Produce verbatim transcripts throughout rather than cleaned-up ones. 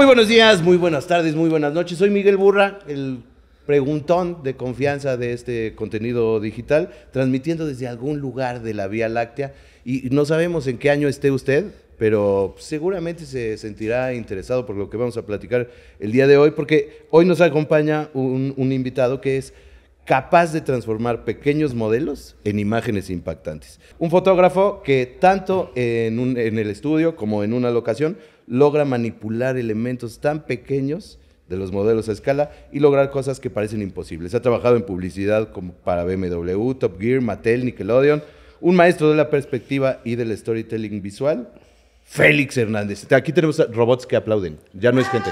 Muy buenos días, muy buenas tardes, muy buenas noches. Soy Miguel Burra, el preguntón de confianza de este contenido digital, transmitiendo desde algún lugar de la Vía Láctea. Y no sabemos en qué año esté usted, pero seguramente se sentirá interesado por lo que vamos a platicar el día de hoy, porque hoy nos acompaña un, un invitado que es capaz de transformar pequeños modelos en imágenes impactantes. Un fotógrafo que tanto en, un, en el estudio como en una locación logra manipular elementos tan pequeños de los modelos a escala y lograr cosas que parecen imposibles. Ha trabajado en publicidad como para B M W, Top Gear, Mattel, Nickelodeon. Un maestro de la perspectiva y del storytelling visual, Félix Hernández. Aquí tenemos robots que aplauden, ya no es gente.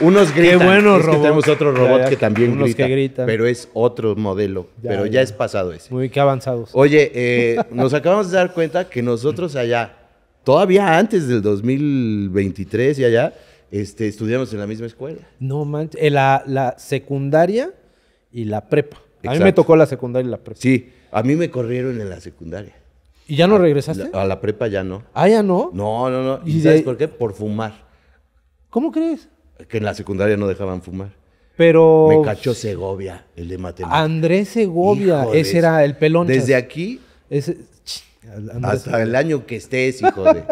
Unos gritan. Qué bueno, es que tenemos otro robot ya, ya, que también grita, que gritan. Pero es otro modelo, ya, pero ya, ya es pasado ese. Muy que avanzados. Oye, eh, nos acabamos de dar cuenta que nosotros allá, todavía antes del dos mil veintitrés y allá, Este, estudiamos en la misma escuela. No manches, la, la secundaria y la prepa. Exacto. A mí me tocó la secundaria y la prepa. Sí, a mí me corrieron en la secundaria. ¿Y ya no regresaste? La, a la prepa ya no. ¿Ah, ya no? No, no, no. ¿Y, ¿Y sabes de... por qué? Por fumar. ¿Cómo crees? Que en la secundaria no dejaban fumar. Pero... Me cachó Segovia, el de matemáticas. Andrés Segovia, Híjole, ese era el pelón. Desde aquí... Ese... Andrés. Hasta el año que estés, hijo de...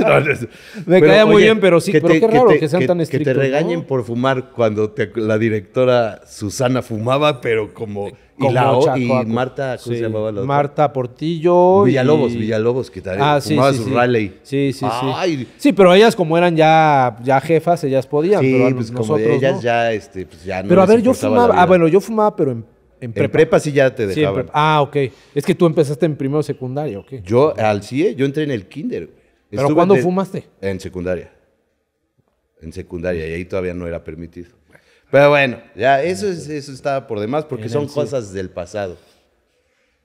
no, no, me caía muy oye, bien, pero sí, que pero te, qué raro que, te, que sean que, tan estrictos. Que te regañen, ¿no?, por fumar cuando te, la directora Susana fumaba, pero como... como y, la, Chaco, y Marta, ¿cómo sí, se llamaba la otra? Marta Portillo. Villalobos, y... Villalobos, que también ah, sí, fumaba sí, su sí. Raleigh. Sí, sí, Ay. sí. Sí, pero ellas como eran ya, ya jefas, ellas podían. Sí, pero pues nosotros, como ellas no. ya, este, pues ya no Pero a ver, yo fumaba, ah, bueno, yo fumaba, pero en... En prepa. en prepa sí ya te dejaban. Sí, ah, ok. Es que tú empezaste en primero secundaria, ¿ok? Yo, al C I E, yo entré en el kinder. ¿Pero Estuve cuándo de, fumaste? En secundaria. En secundaria, y ahí todavía no era permitido. Pero bueno, ya eso, es, eso estaba por demás, porque son cosas del pasado.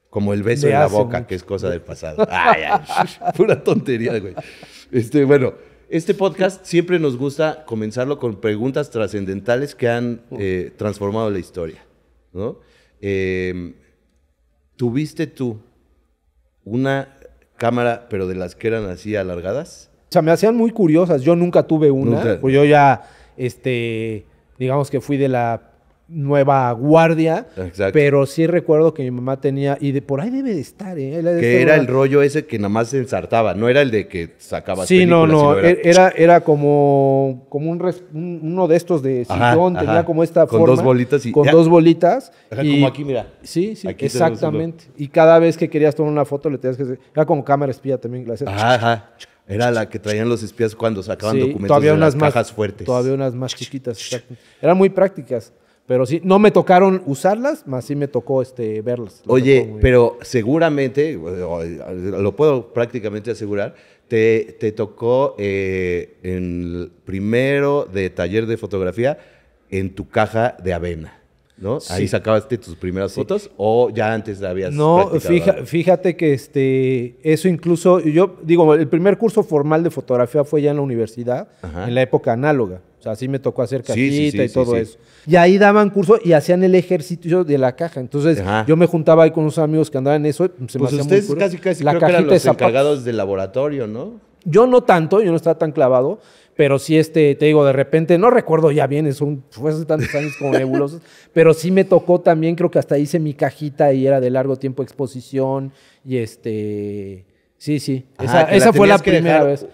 Como el beso Me en la boca, mucho. que es cosa del pasado. Ay, ay, pura tontería, güey. Este, bueno, este podcast siempre nos gusta comenzarlo con preguntas trascendentales que han eh, transformado la historia, ¿no? Eh, ¿Tuviste tú una cámara, pero de las que eran así alargadas? O sea, me hacían muy curiosas. Yo nunca tuve una. Nunca. Pues yo ya, este, digamos que fui de la nueva guardia. Exacto. Pero sí recuerdo que mi mamá tenía, y de por ahí debe de estar, ¿eh? De que era el rollo ese que nada más se ensartaba, no era el de que sacabas sí, películas. Sí, no, no, era, era, era como, como un res, un, uno de estos de sillón, ajá, tenía ajá. como esta con forma. Con dos bolitas. Y, con ya. dos bolitas. Ajá, y, como aquí, mira. Sí, sí, aquí exactamente. Y cada vez que querías tomar una foto le tenías que hacer, era como cámara espía también. Gracias. Ajá, ajá. Era la que traían los espías cuando sacaban sí, documentos todavía de unas las más, cajas fuertes. Todavía unas más chiquitas, exacto. Eran muy prácticas. Pero sí, no me tocaron usarlas, más sí me tocó este, verlas. Oye, pero seguramente, lo puedo prácticamente asegurar, te, te tocó eh, en primero de taller de fotografía en tu caja de avena, ¿no? Sí. Ahí sacabaste tus primeras sí. fotos o ya antes la habías No, fija, fíjate que este, eso incluso, yo digo, el primer curso formal de fotografía fue ya en la universidad, Ajá. en la época análoga. O sea, así me tocó hacer cajita sí, sí, sí, y todo sí, sí. eso. Y ahí daban curso y hacían el ejercicio de la caja. Entonces, Ajá. yo me juntaba ahí con unos amigos que andaban en eso. Se pues me ustedes casi, casi la creo cajita que eran los de encargados del laboratorio, ¿no? Yo no tanto, yo no estaba tan clavado. Pero sí, este, te digo, de repente, no recuerdo ya bien, son, fue hace tantos años como nebulosos. Pero sí me tocó también, creo que hasta hice mi cajita y era de largo tiempo exposición. Y este... Sí, sí. Esa, ah, esa la fue la primera dejar, vez.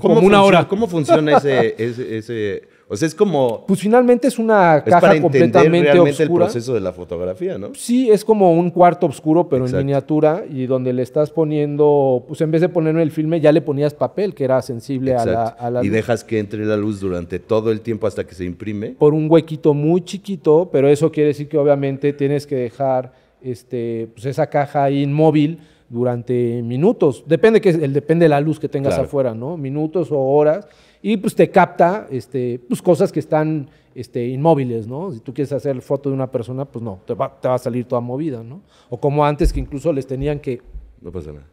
Como una hora. ¿Cómo funciona ese, ese, ese...? O sea, es como... Pues finalmente es una caja es para completamente realmente oscura. El proceso de la fotografía, ¿no? Sí, es como un cuarto oscuro, pero Exacto. en miniatura. Y donde le estás poniendo... Pues en vez de ponerme el filme, ya le ponías papel, que era sensible a la, a la luz. Y dejas que entre la luz durante todo el tiempo hasta que se imprime. Por un huequito muy chiquito, pero eso quiere decir que obviamente tienes que dejar este, pues esa caja ahí inmóvil durante minutos, depende que el depende de la luz que tengas claro. afuera, ¿no? Minutos o horas, y pues te capta este, pues cosas que están este, inmóviles, ¿no? Si tú quieres hacer foto de una persona, pues no, te va, te va a salir toda movida, ¿no? O como antes que incluso les tenían que... No pasa nada.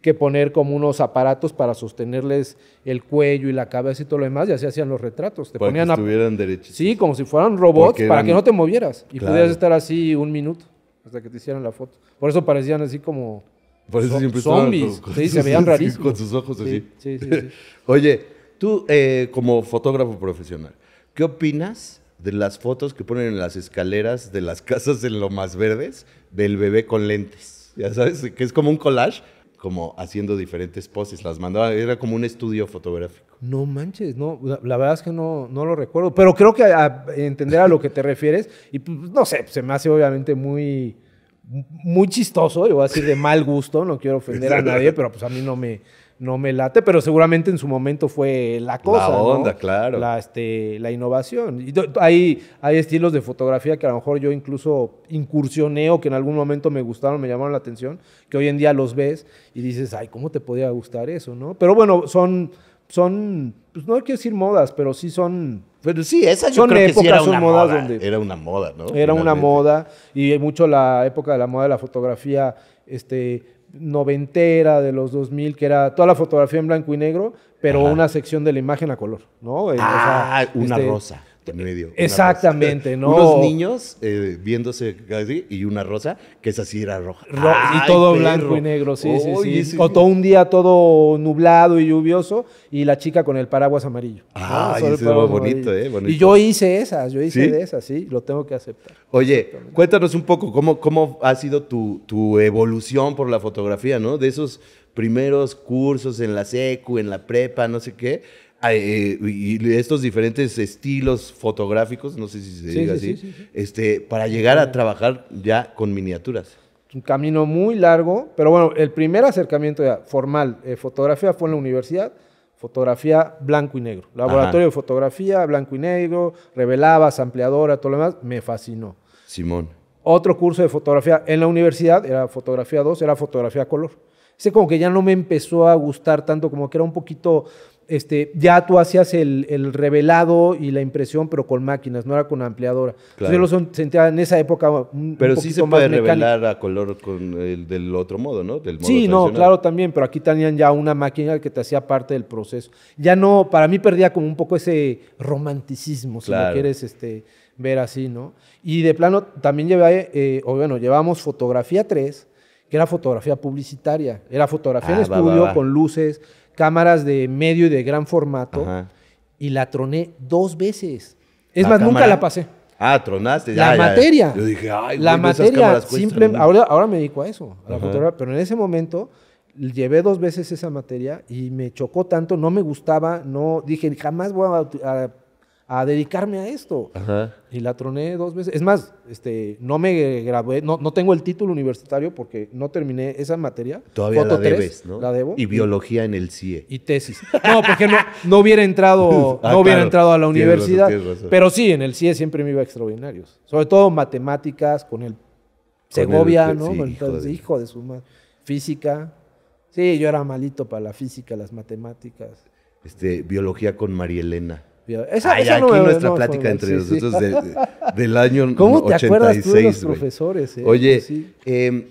Que poner como unos aparatos para sostenerles el cuello y la cabeza y todo lo demás, y así hacían los retratos. Te para ponían que estuvieran a... derechitos. Sí, como si fueran robots, eran... para que no te movieras, y claro. pudieras estar así un minuto hasta que te hicieran la foto. Por eso parecían así como... Por eso so, siempre zombies, con, con sí, sus, se veían rarísimos. Con sus ojos así. Sí, sí, sí, sí. Oye, Tú, eh, como fotógrafo profesional, ¿qué opinas de las fotos que ponen en las escaleras de las casas en Lomas Verdes del bebé con lentes? Ya sabes, que es como un collage, como haciendo diferentes poses. Las mandaba, era como un estudio fotográfico. No manches, no, la, la verdad es que no, no lo recuerdo, pero creo que a, a entender a lo que te refieres, y pues, no sé, se me hace obviamente muy... muy chistoso, yo voy a decir de mal gusto, no quiero ofender a nadie, pero pues a mí no me, no me late, pero seguramente en su momento fue la cosa, la onda, ¿no? Claro. La, este, la innovación. Y hay, hay estilos de fotografía que a lo mejor yo incluso incursioné o que en algún momento me gustaron, me llamaron la atención, que hoy en día los ves y dices, ay, ¿cómo te podía gustar eso, no? Pero bueno, son, son pues no quiero decir modas, pero sí son... Pero sí, esa yo son creo épocas, que sí era una moda, donde era una moda, ¿no? Era Finalmente. una moda, y mucho la época de la moda de la fotografía este, noventera, de los dos mil, que era toda la fotografía en blanco y negro, pero Ajá. una sección de la imagen a color, ¿no? Ah, o sea, una este, rosa en medio. Una exactamente, rosa. ¿no? Unos niños eh, viéndose casi, y una rosa, que esa sí era roja. Ro Ay, y todo perro. blanco y negro, sí, oh, sí, sí. sí. O todo un día todo nublado y lluvioso, y la chica con el paraguas amarillo. Ah, ¿no? Eso es bonito, eh, bonito. Y yo hice esas, yo hice ¿Sí? de esas, sí, lo tengo que aceptar. Oye, cuéntanos un poco cómo, cómo ha sido tu, tu evolución por la fotografía, ¿no? De esos primeros cursos en la secu, en la prepa, no sé qué, Eh, y estos diferentes estilos fotográficos, no sé si se sí, diga sí, así, sí, sí. Este, para llegar a trabajar ya con miniaturas. Un camino muy largo, pero bueno, el primer acercamiento ya formal, eh, fotografía fue en la universidad, fotografía blanco y negro, laboratorio Ajá. de fotografía, blanco y negro, revelabas, ampliadora, todo lo demás, me fascinó. Simón. Otro curso de fotografía en la universidad, era fotografía dos, era fotografía color. Ese como que ya no me empezó a gustar tanto, como que era un poquito... Este, ya tú hacías el, el revelado y la impresión, pero con máquinas, no era con ampliadora. Claro. Yo lo sentía en esa época un, pero un sí se puede revelar a color con el del otro modo, ¿no? Del modo sí, no, claro también, pero aquí tenían ya una máquina que te hacía parte del proceso. Ya no, para mí perdía como un poco ese romanticismo, si claro. lo quieres este, ver así, ¿no? Y de plano también llevé, eh, o bueno, llevamos fotografía tres, que era fotografía publicitaria, era fotografía ah, en va, estudio va, va. con luces, cámaras de medio y de gran formato, Ajá. y la troné dos veces. Es la más, cámara. nunca la pasé. Ah, tronaste. La ya, materia. Ya, ya. Yo dije, ay, la bueno, materia, simple, ahora, ahora me dedico a eso, a la fotografía, pero en ese momento llevé dos veces esa materia y me chocó tanto, no me gustaba, no dije, jamás voy a, a, a dedicarme a esto. Ajá. Y la troné dos veces. Es más, este, no me gradué, no, no tengo el título universitario porque no terminé esa materia. Todavía Foto la debes, tres, ¿no? La debo. Y biología en el C I E. Y tesis. No, porque no, no hubiera entrado, ah, no hubiera claro. entrado a la universidad. Tienes razón, tienes razón. Pero sí, en el C I E siempre me iba a extraordinarios. Sobre todo matemáticas, con el Segovia, con el, ¿no? Sí, con el, hijo, el, de hijo de su madre. Física. Sí, yo era malito para la física, las matemáticas. Este, biología con María Elena. Esa, Ay, esa aquí no, nuestra no, plática no, entre sí, nosotros sí. De, de, del año ochenta y seis. ¿Cómo te acuerdas tú de los profesores? Eh? Oye, sí. eh,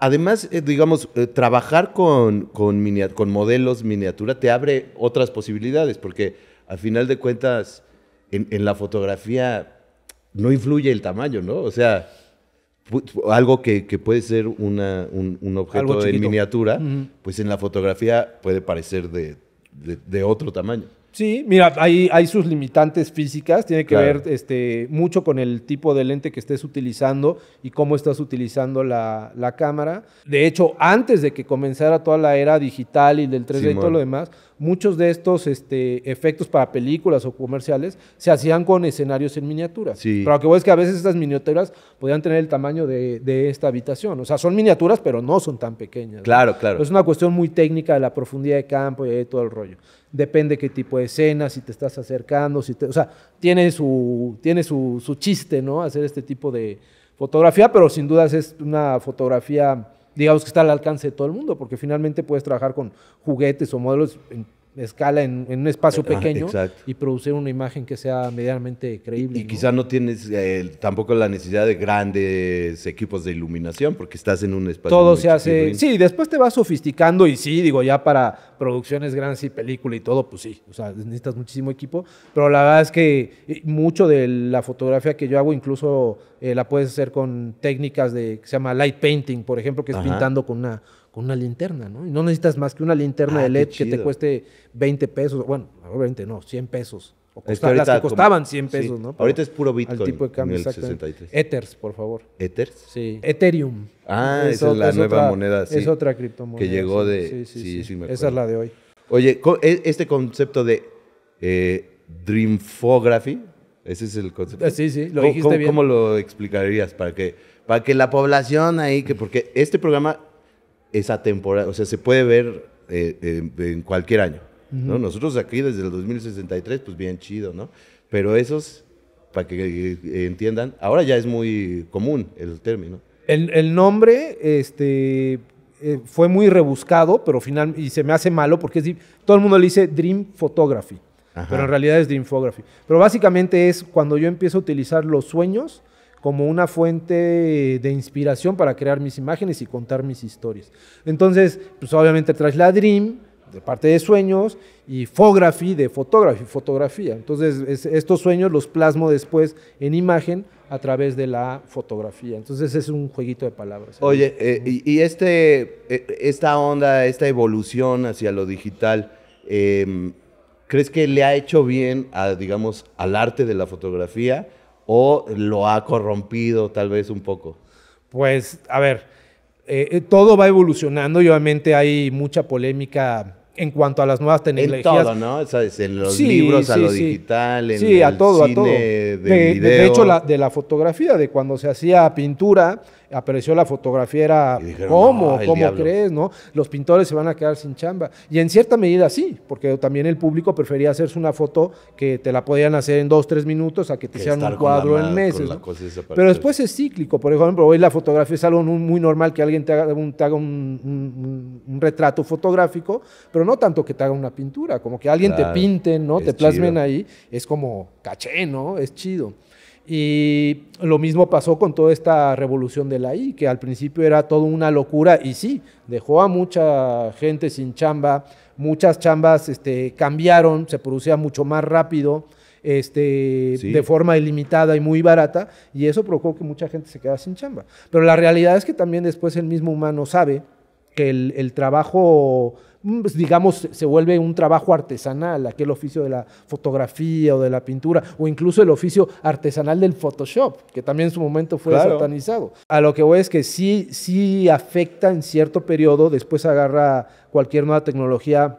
además, eh, digamos, eh, trabajar con, con, minia con modelos, miniatura, te abre otras posibilidades, porque al final de cuentas, en, en la fotografía no influye el tamaño, ¿no? O sea, algo que, que puede ser una, un, un objeto en miniatura, uh-huh. pues en la fotografía puede parecer de, de, de otro tamaño. Sí, mira, hay, hay sus limitantes físicas, tiene que claro. ver este, mucho con el tipo de lente que estés utilizando y cómo estás utilizando la, la cámara. De hecho, antes de que comenzara toda la era digital y del tres D sí, y todo man. lo demás, muchos de estos este, efectos para películas o comerciales se hacían con escenarios en miniatura. Sí. Pero lo que voy es que a veces estas miniaturas podían tener el tamaño de, de esta habitación. O sea, son miniaturas, pero no son tan pequeñas. Claro, ¿no? claro. Pero es una cuestión muy técnica de la profundidad de campo y de todo el rollo. Depende qué tipo de escena, si te estás acercando, si te, o sea, tiene, su, tiene su, su chiste, ¿no? Hacer este tipo de fotografía, pero sin dudas es una fotografía, digamos que está al alcance de todo el mundo, porque finalmente puedes trabajar con juguetes o modelos en escala, en, en un espacio pequeño ah, y producir una imagen que sea medianamente creíble. Y, y ¿no? quizás no tienes eh, tampoco la necesidad de grandes equipos de iluminación porque estás en un espacio. Todo se hace, sí, después te vas sofisticando y sí, digo, ya para producciones grandes y película y todo, pues sí, o sea, necesitas muchísimo equipo, pero la verdad es que mucho de la fotografía que yo hago incluso eh, la puedes hacer con técnicas de que se llama light painting, por ejemplo, que es Ajá. pintando con una con una linterna, ¿no? Y no necesitas más que una linterna ah, de L E D que te cueste veinte pesos, bueno, veinte no, cien pesos. O costa, es que ahorita, las que costaban cien pesos, sí, ¿no? Pero ahorita es puro Bitcoin. Al tipo de cambio, sesenta y tres. Ethers, por favor. ¿Ethers? Sí. Ethereum. Ah, es esa es la es nueva otra, moneda. Sí, es otra criptomoneda. Que llegó de... Sí, sí, sí, sí, sí me acuerdo. Esa es la de hoy. Oye, este concepto de eh, Dreamfography, ese es el concepto. Sí, sí, lo dijiste ¿Cómo, bien. ¿Cómo lo explicarías? Para que, para que la población ahí... que Porque este programa es atemporal, o sea, se puede ver eh, eh, en cualquier año. ¿No? Uh-huh. Nosotros aquí desde el dos mil sesenta y tres, pues bien chido, ¿no? Pero esos, para que entiendan, ahora ya es muy común el término. El, el nombre este, eh, fue muy rebuscado, pero final, y se me hace malo porque es, todo el mundo le dice Dream Photography, ajá, pero en realidad es Dreamfography. Pero básicamente es cuando yo empiezo a utilizar los sueños como una fuente de inspiración para crear mis imágenes y contar mis historias. Entonces, pues obviamente traes la Dream, de parte de sueños, y photography de photography, fotografía. Entonces, es, estos sueños los plasmo después en imagen a través de la fotografía. Entonces, es un jueguito de palabras. Oye, eh, y, y este, esta onda, esta evolución hacia lo digital, eh, ¿crees que le ha hecho bien, a, digamos, al arte de la fotografía o lo ha corrompido tal vez un poco? Pues, a ver, eh, todo va evolucionando y obviamente hay mucha polémica en cuanto a las nuevas tecnologías. En todo, ¿no? O sea, en los sí, libros, sí, a lo sí. digital, en sí, el a todo, cine, a todo. De, de, video. De hecho, la, de la fotografía, de cuando se hacía pintura, apareció la fotografía, era dijeron, ¿cómo? No, ¿Cómo crees? ¿No? Los pintores se van a quedar sin chamba. Y en cierta medida sí, porque también el público prefería hacerse una foto que te la podían hacer en dos, tres minutos a que te hicieran un cuadro en meses, ¿no? Pero después es cíclico. Por ejemplo, hoy la fotografía es algo muy normal que alguien te haga un, te haga un, un, un retrato fotográfico, pero no tanto que te haga una pintura, como que alguien claro, te pinte, ¿no? Te plasmen chido. Ahí, es como caché, ¿no? Es chido. Y lo mismo pasó con toda esta revolución de la I A, que al principio era toda una locura y sí, dejó a mucha gente sin chamba, muchas chambas este, cambiaron, se producía mucho más rápido, este, sí. de forma ilimitada y muy barata, y eso provocó que mucha gente se quedara sin chamba. Pero la realidad es que también después el mismo humano sabe que el, el trabajo... digamos, se vuelve un trabajo artesanal, aquel oficio de la fotografía o de la pintura, o incluso el oficio artesanal del Photoshop, que también en su momento fue claro. satanizado. A lo que voy es que sí, sí afecta en cierto periodo, después agarra cualquier nueva tecnología,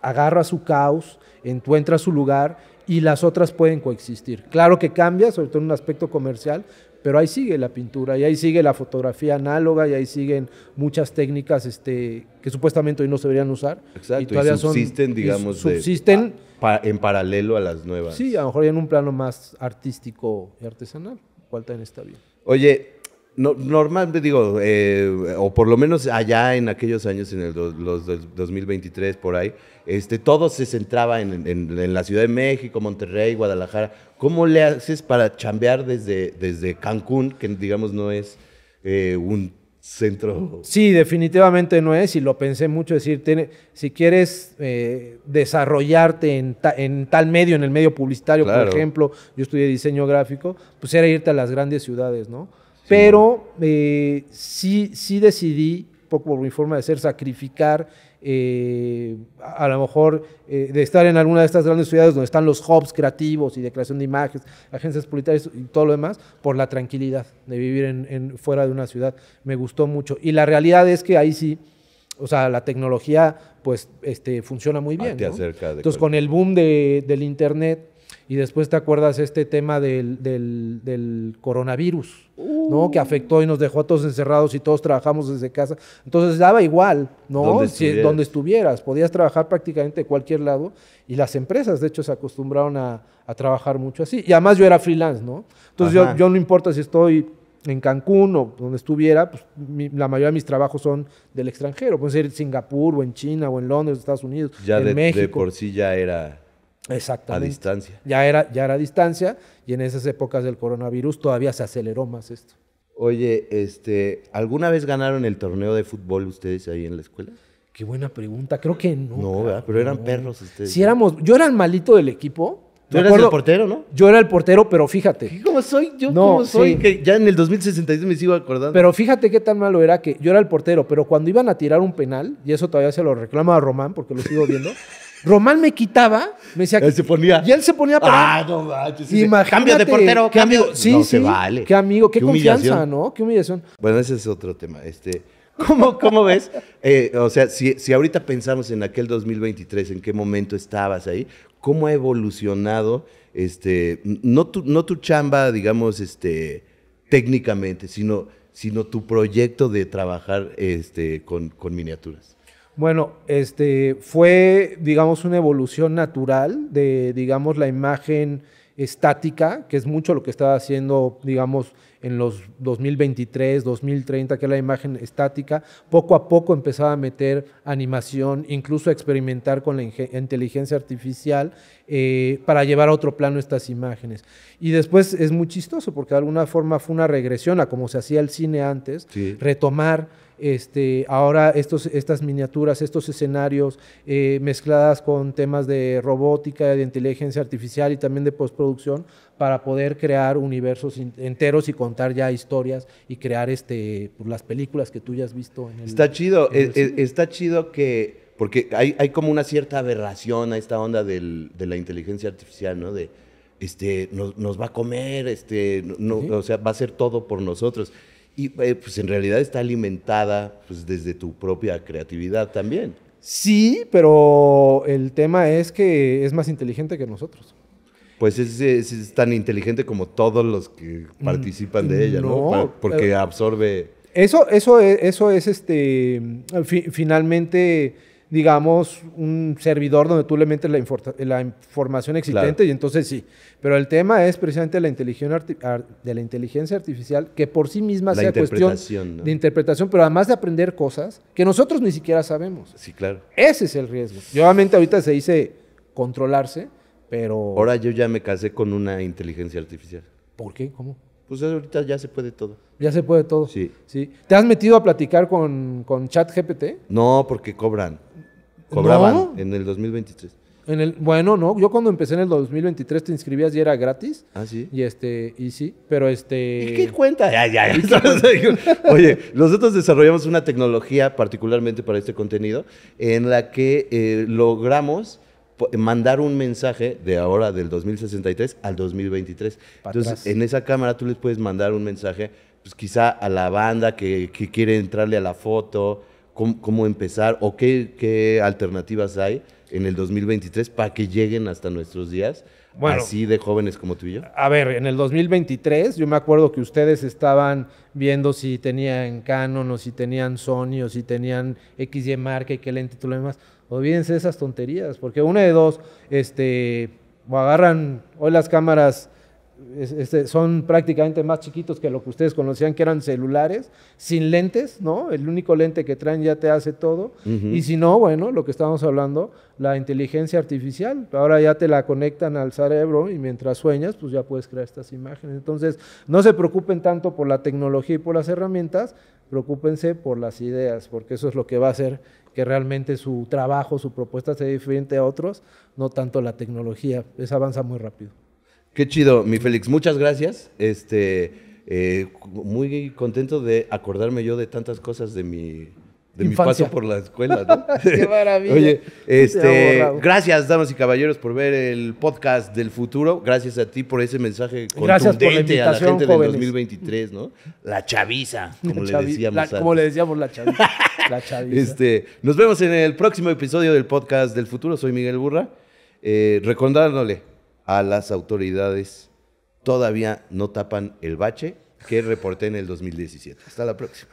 agarra su caos, encuentra su lugar y las otras pueden coexistir. Claro que cambia, sobre todo en un aspecto comercial, pero ahí sigue la pintura y ahí sigue la fotografía análoga y ahí siguen muchas técnicas este, que supuestamente hoy no se deberían usar. Exacto, y, todavía y subsisten, son, digamos, y subsisten, de, pa, en paralelo a las nuevas. Sí, a lo mejor ya en un plano más artístico y artesanal, cual también está bien. Oye, no, normalmente digo, eh, o por lo menos allá en aquellos años, en el do, los del dos mil veintitrés, por ahí, este, todo se centraba en, en, en la Ciudad de México, Monterrey, Guadalajara. ¿Cómo le haces para chambear desde, desde Cancún, que digamos no es eh, un centro? Sí, definitivamente no es, y lo pensé mucho, decir, tiene, si quieres eh, desarrollarte en, ta, en tal medio, en el medio publicitario, claro. por ejemplo, yo estudié diseño gráfico, pues era irte a las grandes ciudades, ¿no? Sí. Pero eh, sí, sí decidí, poco por mi forma de ser, sacrificar Eh, a, a lo mejor eh, de estar en alguna de estas grandes ciudades donde están los hubs creativos y de creación de imágenes, agencias publicitarias y todo lo demás, por la tranquilidad de vivir en, en, fuera de una ciudad. Me gustó mucho. Y la realidad es que ahí sí, o sea, la tecnología pues este, funciona muy bien, ¿no? Entonces, con el boom de, del internet, y después te acuerdas este tema del, del, del coronavirus, uh. ¿no? Que afectó y nos dejó a todos encerrados y todos trabajamos desde casa. Entonces daba igual, ¿no? Donde si, estuvieras. Donde estuvieras. Podías trabajar prácticamente de cualquier lado. Y las empresas, de hecho, se acostumbraron a, a trabajar mucho así. Y además yo era freelance, ¿no? Entonces yo, yo no importa si estoy en Cancún o donde estuviera, pues, mi, la mayoría de mis trabajos son del extranjero. Pueden ser en Singapur o en China o en Londres, Estados Unidos, ya en de, México. De por sí ya era... Exactamente. A distancia. Ya era, ya era a distancia, y en esas épocas del coronavirus todavía se aceleró más esto. Oye, este, ¿alguna vez ganaron el torneo de fútbol ustedes ahí en la escuela? Qué buena pregunta, creo que no. No, ¿verdad? Pero eran no. perros ustedes. Si éramos, yo era el malito del equipo, Tú eras el portero, ¿no? Yo era el portero, pero fíjate. ¿Cómo soy? Yo no, ¿cómo soy? Sí. Que ya en el dos mil sesenta y seis me sigo acordando. Pero fíjate qué tan malo era que yo era el portero, pero cuando iban a tirar un penal, y eso todavía se lo reclama a Román, porque lo sigo viendo, Román me quitaba, me decía... Él se ponía... Y él se ponía... Para, ah, no manches. Cambio de portero, cambio... Sí, no, sí, vale. Qué amigo, qué, qué confianza, ¿no? Qué humillación. Bueno, ese es otro tema. Este... ¿Cómo, cómo ves? Eh, o sea, si, si ahorita pensamos en aquel dos mil veintitrés, ¿en qué momento estabas ahí? ¿Cómo ha evolucionado, este, no, tu, no tu chamba, digamos, este, técnicamente, sino, sino tu proyecto de trabajar este, con, con miniaturas? Bueno, este, fue, digamos, una evolución natural de, digamos, la imagen estática, que es mucho lo que estaba haciendo, digamos, en los dos mil veintitrés, dos mil treinta, que era la imagen estática. Poco a poco empezaba a meter animación, incluso a experimentar con la inteligencia artificial eh, para llevar a otro plano estas imágenes. Y después es muy chistoso, porque de alguna forma fue una regresión a como se hacía el cine antes, sí. Retomar... Este, ahora estos, estas miniaturas, estos escenarios eh, mezcladas con temas de robótica, de inteligencia artificial y también de postproducción para poder crear universos enteros y contar ya historias y crear este, pues, las películas que tú ya has visto. En el, está chido, en el es, está chido que, porque hay, hay como una cierta aberración a esta onda del, de la inteligencia artificial, ¿no? De, este, nos, nos va a comer, este, no, ¿sí? O sea, va a hacer todo por nosotros. Y eh, pues en realidad está alimentada pues, desde tu propia creatividad también. Sí, pero el tema es que es más inteligente que nosotros. Pues es, es, es tan inteligente como todos los que participan de ella, ¿no? ¿no? Porque pero, absorbe... Eso, eso es, eso es este, fi, finalmente... digamos, un servidor donde tú le metes la, infor la información existente, claro. Y entonces sí. Pero el tema es precisamente la inteligencia, de la inteligencia artificial, que por sí misma la sea cuestión, ¿no? De interpretación, pero además de aprender cosas que nosotros ni siquiera sabemos. Sí, claro. Ese es el riesgo. Y obviamente ahorita se dice controlarse, pero... Ahora yo ya me casé con una inteligencia artificial. ¿Por qué? ¿Cómo? Pues ahorita ya se puede todo. Ya se puede todo. Sí. Sí. ¿Te has metido a platicar con, con ChatGPT? No, porque cobran. Cobraban ¿no? En el dos mil veintitrés. En el, bueno, no, yo cuando empecé en el dos mil veintitrés te inscribías y era gratis. Ah, sí. Y este, y sí, pero este. ¿Y qué cuenta? Ya, ya, ya. Oye, nosotros desarrollamos una tecnología particularmente para este contenido en la que eh, logramos mandar un mensaje de ahora del dos mil sesenta y tres al dos mil veintitrés. Entonces, atrás. En esa cámara tú les puedes mandar un mensaje, pues quizá a la banda que, que quiere entrarle a la foto. Cómo, cómo empezar o qué, qué alternativas hay en el dos mil veintitrés para que lleguen hasta nuestros días, bueno, así de jóvenes como tú y yo. A ver, en el dos mil veintitrés yo me acuerdo que ustedes estaban viendo si tenían Canon o si tenían Sony o si tenían equis y marca y qué lente y todo lo demás. Olvídense esas tonterías, porque una de dos, este, o agarran hoy las cámaras... Este, son prácticamente más chiquitos que lo que ustedes conocían que eran celulares, sin lentes, ¿no? El único lente que traen ya te hace todo. Uh-huh. Y si no, bueno, lo que estábamos hablando, la inteligencia artificial, ahora ya te la conectan al cerebro y mientras sueñas, pues ya puedes crear estas imágenes. Entonces, no se preocupen tanto por la tecnología y por las herramientas, preocúpense por las ideas, porque eso es lo que va a hacer que realmente su trabajo, su propuesta sea diferente a otros, no tanto la tecnología, esa avanza muy rápido. Qué chido, mi Félix, muchas gracias. Este, eh, muy contento de acordarme yo de tantas cosas de mi, de mi paso por la escuela, ¿no? ¡Qué maravilla! Oye, este, gracias, damas y caballeros, por ver el podcast del futuro. Gracias a ti por ese mensaje contundente la a la gente jóvenes. Del dos mil veintitrés, ¿no? La chaviza, como la chavi le decíamos la, antes. Como le decíamos, la chaviza. La chaviza. Este, nos vemos en el próximo episodio del podcast del futuro. Soy Miguel Burra. Eh, recordándole a las autoridades, todavía no tapan el bache que reporté en el dos mil diecisiete. Hasta la próxima.